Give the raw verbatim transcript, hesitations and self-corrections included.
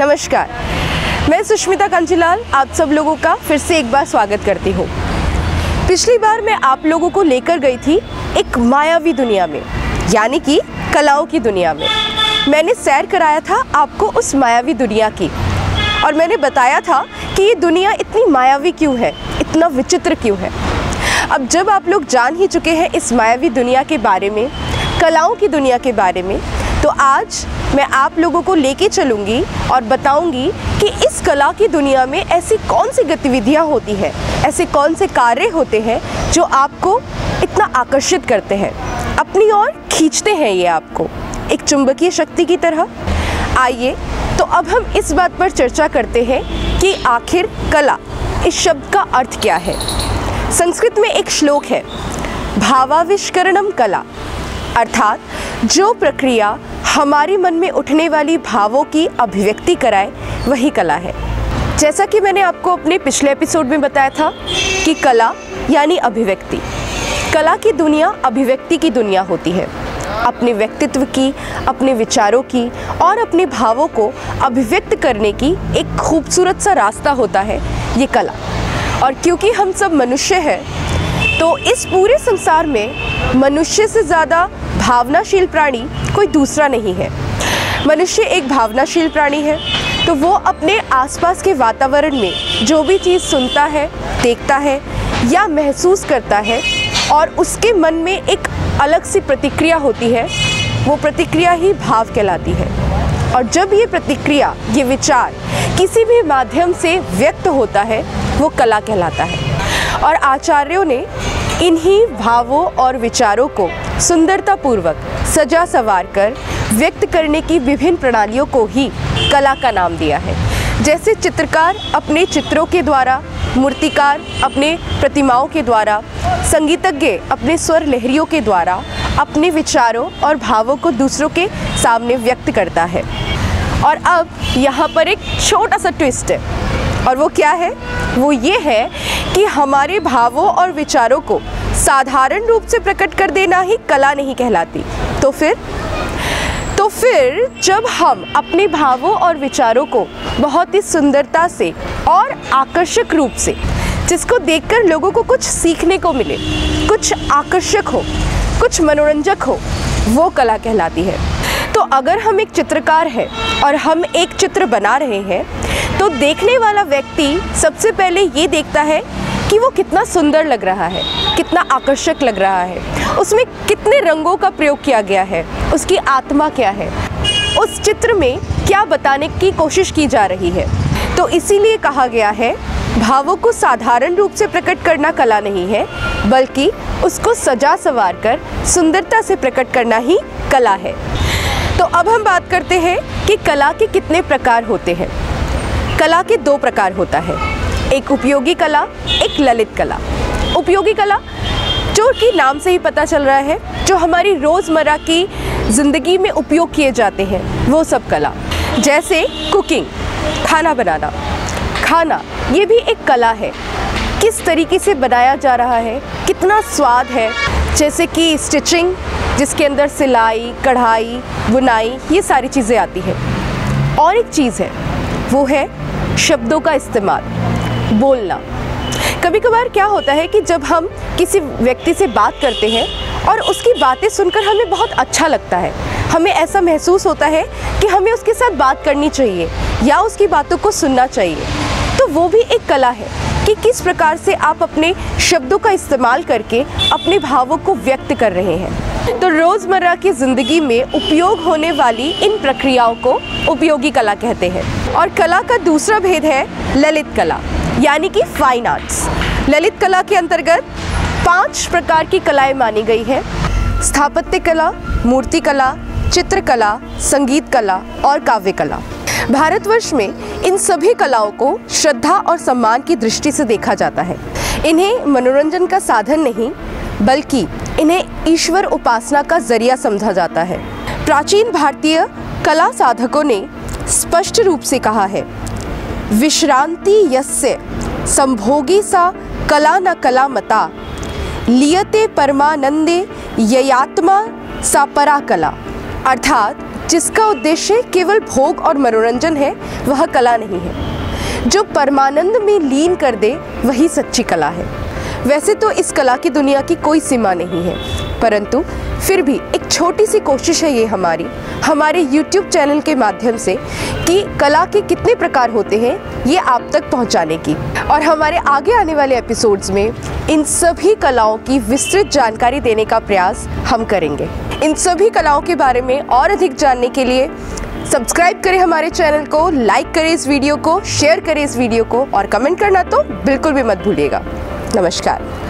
नमस्कार, मैं सुष्मिता कंजीलाल आप सब लोगों का फिर से एक बार स्वागत करती हूँ। पिछली बार मैं आप लोगों को लेकर गई थी एक मायावी दुनिया में, यानी कि कलाओं की दुनिया में। मैंने सैर कराया था आपको उस मायावी दुनिया की, और मैंने बताया था कि ये दुनिया इतनी मायावी क्यों है, इतना विचित्र क्यों है। अब जब आप लोग जान ही चुके हैं इस मायावी दुनिया के बारे में, कलाओं की दुनिया के बारे में, तो आज मैं आप लोगों को लेके चलूँगी और बताऊँगी कि इस कला की दुनिया में ऐसी कौन सी गतिविधियाँ होती हैं, ऐसे कौन से कार्य होते हैं जो आपको इतना आकर्षित करते हैं, अपनी ओर खींचते हैं ये आपको एक चुंबकीय शक्ति की तरह। आइए तो अब हम इस बात पर चर्चा करते हैं कि आखिर कला इस शब्द का अर्थ क्या है। संस्कृत में एक श्लोक है, भावाविष्करणम कला, अर्थात जो प्रक्रिया हमारे मन में उठने वाली भावों की अभिव्यक्ति कराए वही कला है। जैसा कि मैंने आपको अपने पिछले एपिसोड में बताया था कि कला यानी अभिव्यक्ति, कला की दुनिया अभिव्यक्ति की दुनिया होती है। अपने व्यक्तित्व की, अपने विचारों की और अपने भावों को अभिव्यक्त करने की एक खूबसूरत सा रास्ता होता है ये कला। और क्योंकि हम सब मनुष्य हैं, तो इस पूरे संसार में मनुष्य से ज़्यादा भावनाशील प्राणी कोई दूसरा नहीं है। मनुष्य एक भावनाशील प्राणी है, तो वो अपने आसपास के वातावरण में जो भी चीज़ सुनता है, देखता है या महसूस करता है, और उसके मन में एक अलग सी प्रतिक्रिया होती है, वो प्रतिक्रिया ही भाव कहलाती है। और जब ये प्रतिक्रिया, ये विचार किसी भी माध्यम से व्यक्त होता है, वो कला कहलाता है। और आचार्यों ने इन्हीं भावों और विचारों को सुंदरतापूर्वक सजा सवार कर व्यक्त करने की विभिन्न प्रणालियों को ही कला का नाम दिया है। जैसे चित्रकार अपने चित्रों के द्वारा, मूर्तिकार अपने प्रतिमाओं के द्वारा, संगीतज्ञ अपने स्वर लहरियों के द्वारा अपने विचारों और भावों को दूसरों के सामने व्यक्त करता है। और अब यहाँ पर एक छोटा सा ट्विस्ट है, और वो क्या है? वो ये है कि हमारे भावों और विचारों को साधारण रूप से प्रकट कर देना ही कला नहीं कहलाती। तो फिर तो फिर जब हम अपने भावों और विचारों को बहुत ही सुंदरता से और आकर्षक रूप से, जिसको देखकर लोगों को कुछ सीखने को मिले, कुछ आकर्षक हो, कुछ मनोरंजक हो, वो कला कहलाती है। तो अगर हम एक चित्रकार हैं और हम एक चित्र बना रहे हैं, तो देखने वाला व्यक्ति सबसे पहले ये देखता है कि वो कितना सुंदर लग रहा है, कितना आकर्षक लग रहा है, उसमें कितने रंगों का प्रयोग किया गया है, उसकी आत्मा क्या है, उस चित्र में क्या बताने की कोशिश की जा रही है। तो इसीलिए कहा गया है, भावों को साधारण रूप से प्रकट करना कला नहीं है, बल्कि उसको सजा सवार कर सुंदरता से प्रकट करना ही कला है। तो अब हम बात करते हैं कि कला के कितने प्रकार होते हैं। कला के दो प्रकार होता है, एक उपयोगी कला, एक ललित कला। उपयोगी कला जो कि नाम से ही पता चल रहा है, जो हमारी रोज़मर्रा की ज़िंदगी में उपयोग किए जाते हैं, वो सब कला। जैसे कुकिंग, खाना बनाना, खाना ये भी एक कला है। किस तरीके से बनाया जा रहा है, कितना स्वाद है। जैसे कि स्टिचिंग, जिसके अंदर सिलाई, कढ़ाई, बुनाई, ये सारी चीज़ें आती हैं। और एक चीज़ है, वो है शब्दों का इस्तेमाल, बोलना। कभी कभार क्या होता है कि जब हम किसी व्यक्ति से बात करते हैं और उसकी बातें सुनकर हमें बहुत अच्छा लगता है, हमें ऐसा महसूस होता है कि हमें उसके साथ बात करनी चाहिए या उसकी बातों को सुनना चाहिए, तो वो भी एक कला है कि किस प्रकार से आप अपने शब्दों का इस्तेमाल करके अपने भावों को व्यक्त कर रहे हैं। तो रोज़मर्रा की ज़िंदगी में उपयोग होने वाली इन प्रक्रियाओं को उपयोगी कला कहते हैं। और कला का दूसरा भेद है ललित कला, यानी कि फाइन आर्ट्स। ललित कला के अंतर्गत पांच प्रकार की कलाएं मानी गई है, स्थापत्य कला, मूर्ति कला, चित्रकला, संगीत कला और काव्य कला। भारतवर्ष में इन सभी कलाओं को श्रद्धा और सम्मान की दृष्टि से देखा जाता है। इन्हें मनोरंजन का साधन नहीं, बल्कि इन्हें ईश्वर उपासना का जरिया समझा जाता है। प्राचीन भारतीय कला साधकों ने स्पष्ट रूप से कहा है, विश्रांति यस्य संभोगी सा कला न कला मता, लियते परमानंदे ययात्मा सा परा कला, अर्थात जिसका उद्देश्य केवल भोग और मनोरंजन है वह कला नहीं है। जो परमानंद में लीन कर दे वही सच्ची कला है। वैसे तो इस कला की दुनिया की कोई सीमा नहीं है, परंतु फिर भी एक छोटी सी कोशिश है ये हमारी हमारे यूट्यूब चैनल के माध्यम से कि कला के कितने प्रकार होते हैं ये आप तक पहुंचाने की। और हमारे आगे आने वाले एपिसोड्स में इन सभी कलाओं की विस्तृत जानकारी देने का प्रयास हम करेंगे। इन सभी कलाओं के बारे में और अधिक जानने के लिए सब्सक्राइब करें हमारे चैनल को, लाइक करें इस वीडियो को, शेयर करें इस वीडियो को और कमेंट करना तो बिल्कुल भी मत भूलिएगा। नमस्कार।